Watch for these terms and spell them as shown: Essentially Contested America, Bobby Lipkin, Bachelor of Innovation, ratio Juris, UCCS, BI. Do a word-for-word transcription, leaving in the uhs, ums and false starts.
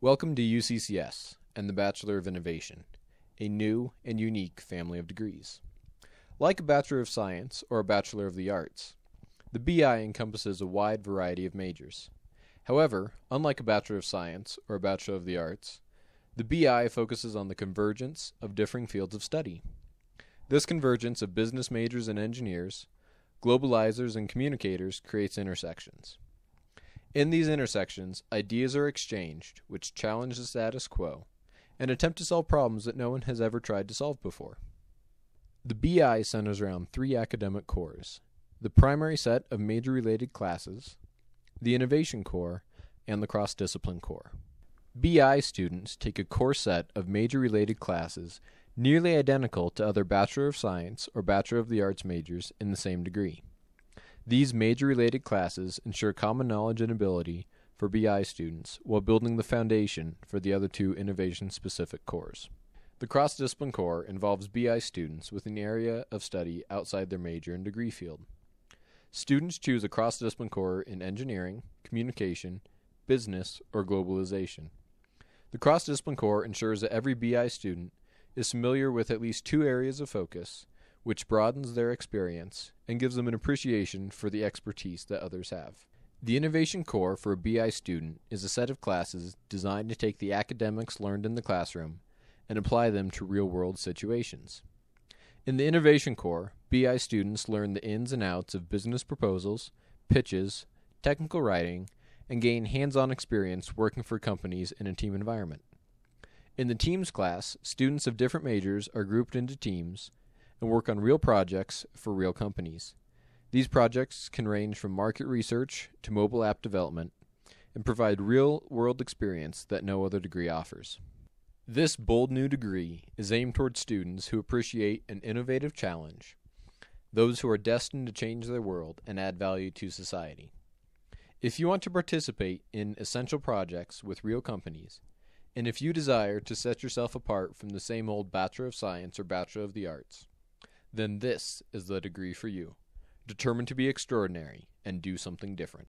Welcome to U C C S and the Bachelor of Innovation, a new and unique family of degrees. Like a Bachelor of Science or a Bachelor of the Arts, the B I encompasses a wide variety of majors. However, unlike a Bachelor of Science or a Bachelor of the Arts, the B I focuses on the convergence of differing fields of study. This convergence of business majors and engineers, globalizers and communicators creates intersections. In these intersections, ideas are exchanged which challenge the status quo and attempt to solve problems that no one has ever tried to solve before. The B I centers around three academic cores: the primary set of major-related classes, the innovation core, and the cross-discipline core. B I students take a core set of major-related classes nearly identical to other Bachelor of Science or Bachelor of the Arts majors in the same degree. These major-related classes ensure common knowledge and ability for B I students while building the foundation for the other two innovation-specific cores. The cross-discipline core involves B I students with an area of study outside their major and degree field. Students choose a cross-discipline core in engineering, communication, business, or globalization. The cross-discipline core ensures that every B I student is familiar with at least two areas of focus, which broadens their experience and gives them an appreciation for the expertise that others have. The innovation core for a B I student is a set of classes designed to take the academics learned in the classroom and apply them to real-world situations. In the innovation core, B I students learn the ins and outs of business proposals, pitches, technical writing, and gain hands-on experience working for companies in a team environment. In the teams class, students of different majors are grouped into teams and work on real projects for real companies. These projects can range from market research to mobile app development and provide real-world experience that no other degree offers. This bold new degree is aimed toward students who appreciate an innovative challenge, those who are destined to change their world and add value to society. If you want to participate in essential projects with real companies, and if you desire to set yourself apart from the same old Bachelor of Science or Bachelor of the Arts, then this is the degree for you, determined to be extraordinary and do something different.